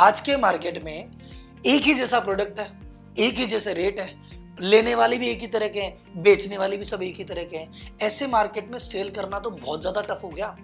आज के मार्केट में एक ही जैसा प्रोडक्ट है, एक ही जैसे रेट है, लेने वाले भी एक ही तरह के हैं, बेचने वाले भी सब एक ही तरह के हैं। ऐसे मार्केट में सेल करना तो बहुत ज़्यादा टफ हो गया।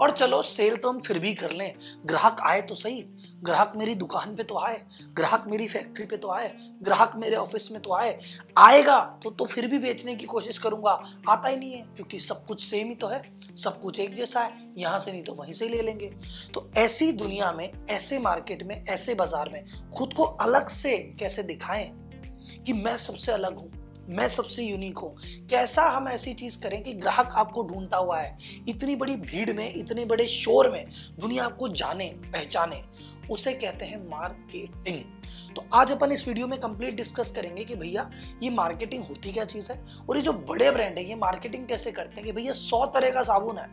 और चलो सेल तो हम फिर भी कर लें, ग्राहक आए तो सही, ग्राहक मेरी दुकान पे तो आए, ग्राहक मेरी फैक्ट्री पे तो आए, ग्राहक मेरे ऑफिस में तो आए, आएगा तो फिर भी बेचने की कोशिश करूंगा, आता ही नहीं है क्योंकि सब कुछ सेम ही तो है, सब कुछ एक जैसा है, यहाँ से नहीं तो वहीं से ले लेंगे। तो ऐसी दुनिया में, ऐसे मार्केट में, ऐसे बाजार में खुद को अलग से कैसे दिखाएं कि मैं सबसे अलग हूँ, मैं सबसे यूनिक हूँ। कैसा हम ऐसी चीज़ करें कि ग्राहक आपको ढूंढता हुआ है, इतनी बड़ी भीड़ में, इतने बड़े शोर में दुनिया आपको जाने पहचाने, उसे कहते हैं मार्केटिंग। तो आज अपन इस वीडियो में कंप्लीट डिस्कस करेंगे कि भैया ये मार्केटिंग होती क्या चीज़ है, और ये जो बड़े ब्रांड है ये मार्केटिंग कैसे करते हैं कि भैया 100 तरह का साबुन है,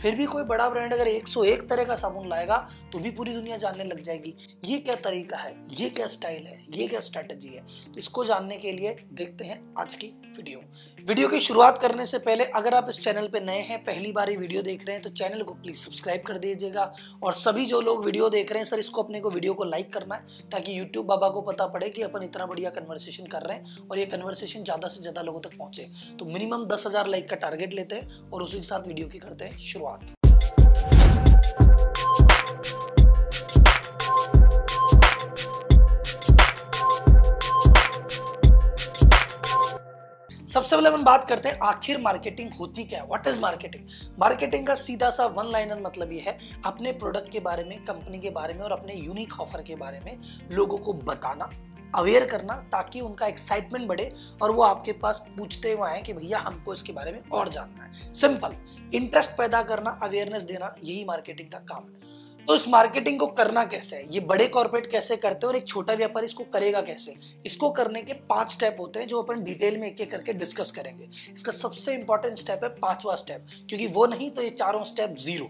फिर भी कोई बड़ा ब्रांड अगर 101 तरह का साबुन लाएगा तो भी पूरी दुनिया जानने लग जाएगी। ये क्या तरीका है, ये क्या स्टाइल है, ये क्या स्ट्रैटेजी है, तो इसको जानने के लिए देखते हैं आज की वीडियो की शुरुआत करने से पहले अगर आप इस चैनल पे नए हैं, पहली बार ये वीडियो देख रहे हैं, तो चैनल को प्लीज सब्सक्राइब कर दीजिएगा। और सभी जो लोग वीडियो देख रहे हैं, सर इसको अपने को वीडियो को लाइक करना है ताकि यूट्यूब बाबा को पता पड़े कि अपन इतना बढ़िया कन्वर्सेशन कर रहे हैं और ये कन्वर्सेशन ज्यादा से ज्यादा लोगों तक पहुंचे। तो मिनिमम 10,000 लाइक का टारगेट लेते हैं और उसी के साथ वीडियो की करते हैं शुरुआत। सबसे पहले हम बात करते हैं आखिर मार्केटिंग होती क्या है, व्हाट इज मार्केटिंग। मार्केटिंग का सीधा सा वन लाइनर मतलब ये है अपने प्रोडक्ट के बारे में, कंपनी के बारे में और अपने यूनिक ऑफर के बारे में लोगों को बताना, अवेयर करना, ताकि उनका एक्साइटमेंट बढ़े और वो आपके पास पूछते हुए आए कि भैया हमको इसके बारे में और जानना है। सिंपल, इंटरेस्ट पैदा करना, अवेयरनेस देना, यही मार्केटिंग का काम है। तो इस मार्केटिंग को करना कैसे है, ये बड़े कॉर्पोरेट कैसे करते हैं और एक छोटा व्यापारी इसको करेगा कैसे, इसको करने के 5 स्टेप होते हैं जो अपन डिटेल में एक-एक करके डिस्कस करेंगे। इसका सबसे इंपॉर्टेंट स्टेप है 5वां स्टेप, क्योंकि वो नहीं तो ये चारों स्टेप 0।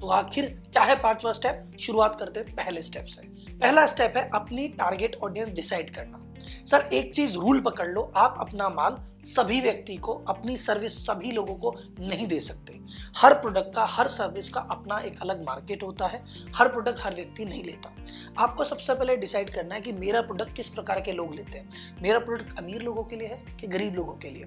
तो आखिर क्या है 5वां स्टेप, शुरुआत करते हैं पहले स्टेप से। पहला स्टेप है अपनी टारगेट ऑडियंस डिसाइड करना। सर एक चीज रूल पकड़ लो, आप अपना माल सभी व्यक्ति को, अपनी सर्विस सभी लोगों को नहीं दे सकते। हर प्रोडक्ट का, हर सर्विस का अपना एक अलग मार्केट होता है, हर प्रोडक्ट हर व्यक्ति नहीं लेता। आपको सबसे पहले डिसाइड करना है कि मेरा प्रोडक्ट किस प्रकार के लोग लेते हैं, मेरा प्रोडक्ट अमीर लोगों के लिए है कि गरीब लोगों के लिए,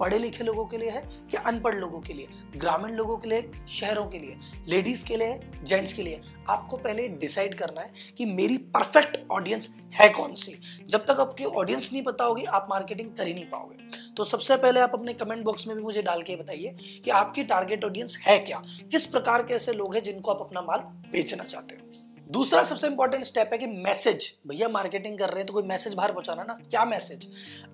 पढ़े लिखे लोगों के लिए है कि अनपढ़ लोगों के लिए, ग्रामीण लोगों के लिए, शहरों के लिए, लेडीज के लिए, जेंट्स के लिए। आपको पहले डिसाइड करना है कि मेरी परफेक्ट ऑडियंस है कौन सी। जब तक आपकी ऑडियंस नहीं पता होगी आप मार्केटिंग कर ही नहीं पाओगे। तो सबसे पहले आप अपने कमेंट बॉक्स में भी मुझे डाल के बताइए कि आपकी टारगेट ऑडियंस है क्या, किस प्रकार के ऐसे लोग हैं जिनको आप अपना माल बेचना चाहते हो। दूसरा सबसे इंपॉर्टेंट स्टेप है कि मैसेज। भैया मार्केटिंग कर रहे हैं तो कोई मैसेज बाहर पहुंचाना ना, क्या मैसेज,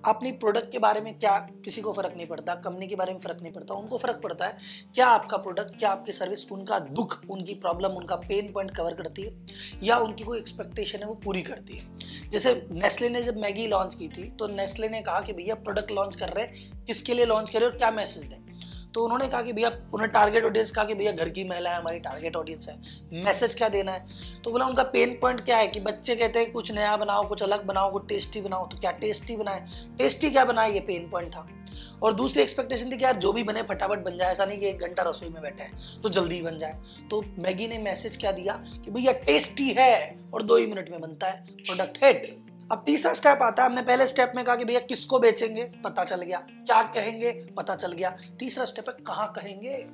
अपनी प्रोडक्ट के बारे में। क्या किसी को फर्क नहीं पड़ता, कंपनी के बारे में फर्क नहीं पड़ता, उनको फर्क पड़ता है क्या आपका प्रोडक्ट, क्या आपकी सर्विस उनका दुख, उनकी प्रॉब्लम, उनका पेन पॉइंट कवर करती है या उनकी कोई एक्सपेक्टेशन है वो पूरी करती है। जैसे नेस्ले ने जब मैगी लॉन्च की थी तो नेस्ले ने कहा कि भैया प्रोडक्ट लॉन्च कर रहे हैं, किसके लिए लॉन्च कर रहे और क्या मैसेज दें। तो उन्होंने कहा कि भैया, उन्हें टारगेट ऑडियंस कहा कि भैया घर की महिला है हमारी टारगेट ऑडियंस है, मैसेज क्या देना है। तो बोला उनका पेन पॉइंट क्या है कि बच्चे कहते हैं कुछ नया बनाओ, कुछ अलग बनाओ, कुछ टेस्टी बनाओ, तो क्या टेस्टी बनाए, टेस्टी क्या बनाए, ये पेन पॉइंट था। और दूसरी एक्सपेक्टेशन थी कि यार जो भी बने फटाफट बन जाए, ऐसा नहीं कि 1 घंटा रसोई में बैठे हैं तो जल्दी बन जाए। तो मैगी ने मैसेज क्या दिया कि भैया टेस्टी है और 2 ही मिनट में बनता है, प्रोडक्ट हिट। अब तीसरा स्टेप आता है, हमने पहले स्टेप में कहा कि भैया किसको बेचेंगे पता चल गया, क्या कहेंगे पता चल गया, तीसरा स्टेप है कहाँ कहेंगे,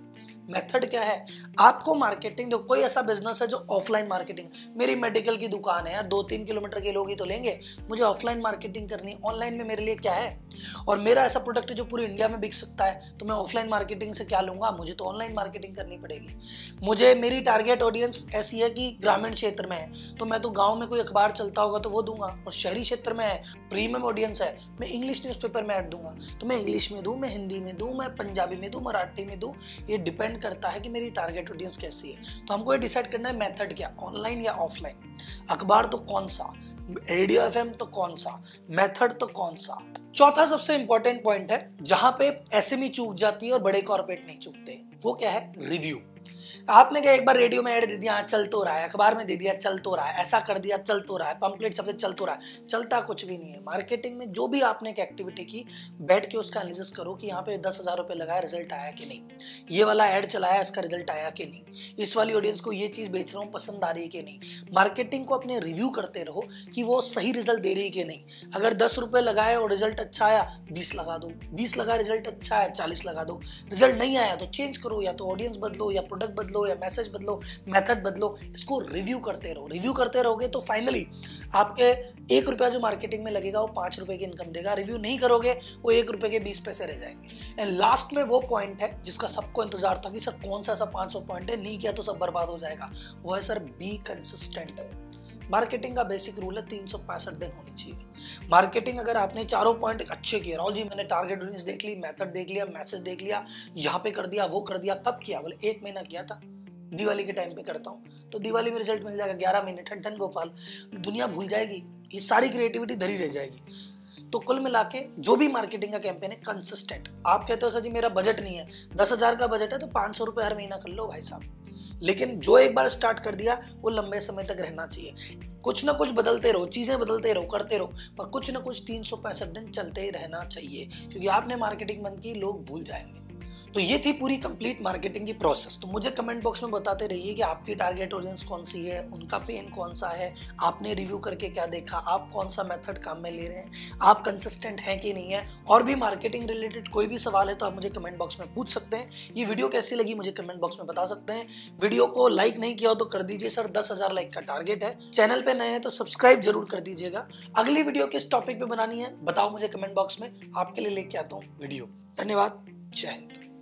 मेथड क्या है। आपको मार्केटिंग, देखो कोई ऐसा बिजनेस है जो ऑफलाइन मार्केटिंग, मेरी मेडिकल की दुकान है यार 2-3 किलोमीटर के लोग ही तो लेंगे, मुझे ऑफलाइन मार्केटिंग करनी है, ऑनलाइन में मेरे लिए क्या है, और मेरा ऐसा प्रोडक्ट है जो पूरी इंडिया में बिक सकता है तो मैं ऑफलाइन मार्केटिंग से क्या लूंगा, मुझे तो ऑनलाइन मार्केटिंग करनी पड़ेगी। मुझे मेरी टारगेट ऑडियंस ऐसी है कि ग्रामीण क्षेत्र में है तो मैं तो गाँव में कोई अखबार चलता होगा तो वो दूंगा, और शहरी क्षेत्र में है प्रीमियम ऑडियंस है मैं इंग्लिश न्यूज़पेपर में ऐड दूंगा, तो मैं इंग्लिश में दूँ, मैं हिंदी में दूँ, मैं पंजाबी में दूँ, मराठी में दूँ, ये डिपेंड करता है कि मेरी टारगेट ऑडियंस कैसी है। तो हमको ये डिसाइड करना है मेथड क्या, ऑनलाइन या ऑफलाइन, अखबार तो कौन सा, रेडियो एफएम तो कौन सा, मेथड तो कौन सा। चौथा सबसे इंपॉर्टेंट पॉइंट है जहां पे एसएमई चूक जाती है और बड़े कॉर्पोरेट नहीं चूकते, वो क्या है, रिव्यू। आपने क्या एक बार रेडियो में ऐड दे दिया, चल तो रहा है, अखबार में दे दिया चल तो रहा है, ऐसा कर दिया चल तो रहा है, पंपलेट सबसे चल तो रहा है, चलता कुछ भी नहीं है। मार्केटिंग में जो भी आपने एक एक्टिविटी की, बैठ के उसका एनालिसिस करो कि यहाँ पे 10,000 रुपये लगाया, रिजल्ट आया कि नहीं, ये वाला ऐड चलाया, इसका रिजल्ट आया कि नहीं, इस वाली ऑडियंस को ये चीज़ बेच रहा हूँ पसंद आ रही है कि नहीं। मार्केटिंग को अपने रिव्यू करते रहो कि वो सही रिजल्ट दे रही है कि नहीं। अगर 10 रुपये लगाए और रिजल्ट अच्छा आया, 20 लगा दो, 20 लगा रिजल्ट अच्छा आया, 40 लगा दो। रिजल्ट नहीं आया तो चेंज करो, या तो ऑडियंस बदलो, या प्रोडक्ट बदलो, या मैसेज बदलो, मेथड बदलो। इसको रिव्यू करते रहो। रिव्यू करते रहोगे तो फाइनली आपके 1 रुपया जो मार्केटिंग में लगेगा वो 5 रुपये की इनकम देगा। रिव्यू नहीं करोगे वो 1 रुपये के 20 पैसे रह जाएंगे। एंड लास्ट में वो पॉइंट है जिसका सबको इंतजार था कि सर कौन सा ऐसा 500 पॉइंट है, नहीं किया तो सब बर्बाद हो जाएगा। वो है सर बी कंसिस्टेंट। मार्केटिंग का बेसिक रूल है 365 दिन होनी चाहिए मार्केटिंग। अगर आपने चारों पॉइंट अच्छे किए, राहुल जी मैंने टारगेट ऑडियंस देख ली, मेथड देख लिया, मैसेज देख लिया, यहाँ पे कर दिया, वो कर दिया, कब किया? बोले 1 महीना किया था, दिवाली के टाइम पे करता हूँ तो दिवाली में रिजल्ट मिल जाएगा 11 महीने। ठन ठन गोपाल, दुनिया भूल जाएगी, ये सारी क्रिएटिविटी धरी रह जाएगी। तो कुल मिला के जो भी मार्केटिंग का कैंपेन है कंसिस्टेंट। आप कहते हो सर जी मेरा बजट नहीं है, 10,000 का बजट है तो 500 रुपये हर महीना कर लो भाई साहब। लेकिन जो एक बार स्टार्ट कर दिया वो लंबे समय तक रहना चाहिए। कुछ ना कुछ बदलते रहो, चीज़ें बदलते रहो, करते रहो, पर कुछ ना कुछ 365 दिन चलते ही रहना चाहिए, क्योंकि आपने मार्केटिंग बंद की लोग भूल जाएंगे। तो ये थी पूरी कंप्लीट मार्केटिंग की प्रोसेस। तो मुझे कमेंट बॉक्स में बताते रहिए कि आपकी टारगेट ऑडियंस कौन सी है, उनका पेन कौन सा है, आपने रिव्यू करके क्या देखा, आप कौन सा मेथड काम में ले रहे हैं, आप कंसिस्टेंट हैं कि नहीं है। और भी मार्केटिंग रिलेटेड कोई भी सवाल है तो आप मुझे कमेंट बॉक्स में पूछ सकते हैं। ये वीडियो कैसी लगी मुझे कमेंट बॉक्स में बता सकते हैं। वीडियो को लाइक नहीं किया हो तो कर दीजिए, सर 10,000 लाइक का टारगेट है। चैनल पर नए हैं तो सब्सक्राइब जरूर कर दीजिएगा। अगली वीडियो किस टॉपिक पर बनानी है बताओ मुझे कमेंट बॉक्स में, आपके लिए लेके आता हूँ वीडियो। धन्यवाद, जय हिंद।